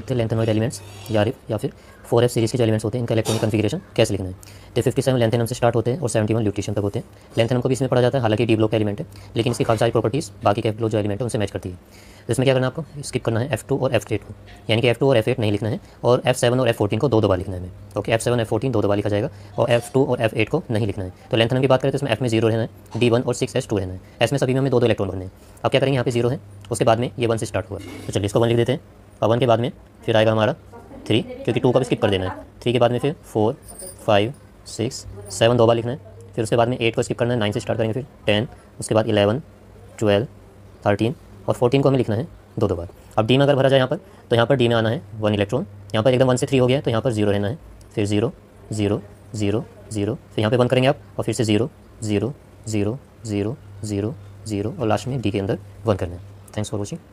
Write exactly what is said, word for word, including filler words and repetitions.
देखते हैं lanthanoid elements या रिप या फिर फोर एफ सीरीज़ के जो एलिमेंट्स होते हैं इनका इलेक्ट्रॉनिक कॉन्फ़िगरेशन कैसे लिखना है। तो फिफ्टी सेवन लेंथेनम से स्टार्ट होते हैं और सेवेंटी वन ल्यूट्रिशियम तक होते हैं। लेंथेनम को भी इसमें पढ़ा जाता है, हालांकि डी ब्लॉक का एलिमेंट है, लेकिन इसकी काफ़ी सारी प्रॉपर्टीज़ बाकी के एफ ब्लॉक जो एलिमेंट है उनसे मैच करती है। तो इसमें क्या करना है, आपको स्किप करना है एफ टू और एफ एट को, यानी कि एफ टू और एफ एट नहीं लिखना है, और एफ सेवन और एफ फोर्टीन को दो दो बार लिखना है। Okay, F seven F fourteen दो दो बार लिखा जाएगा और एफ टू और एफ एट को नहीं लिखना है। तो लेंथेनम की बात करें तो इसमें एफ में जीरो रहना है, डी वन और सिक्स एस टू रहना है, एस में सभी में दो दो इलेक्ट्रॉन रहने हैं। अब क्या करेंगे, यहाँ पे जीरो है, उसके बाद में ये वन से स्टार्ट हुआ, तो चलिए इसको वन लिख देते हैं। अब वन के बाद में फिर आएगा हमारा थ्री, क्योंकि टू का भी स्किप कर देना है। थ्री के बाद में फिर फोर फाइव सिक्स सेवन दो बार लिखना है, फिर उसके बाद में एट को स्किप करना है, नाइन से स्टार्ट करेंगे, फिर टेन, उसके बाद इलेवन ट्वेल्व थर्टीन और फोर्टीन को हमें लिखना है दो दो बार। अब डी में अगर भरा जाए यहाँ पर, तो यहाँ पर डी में आना है वन इलेक्ट्रॉन, यहाँ पर एकदम वन से थ्री हो गया तो यहाँ पर जीरो रहना है, फिर जीरो जीरो जीरो जीरो, फिर यहाँ पर वन करेंगे आप और फिर से zero zero zero zero zero zero और लास्ट में डी के अंदर वन करना है। Thanks for watching.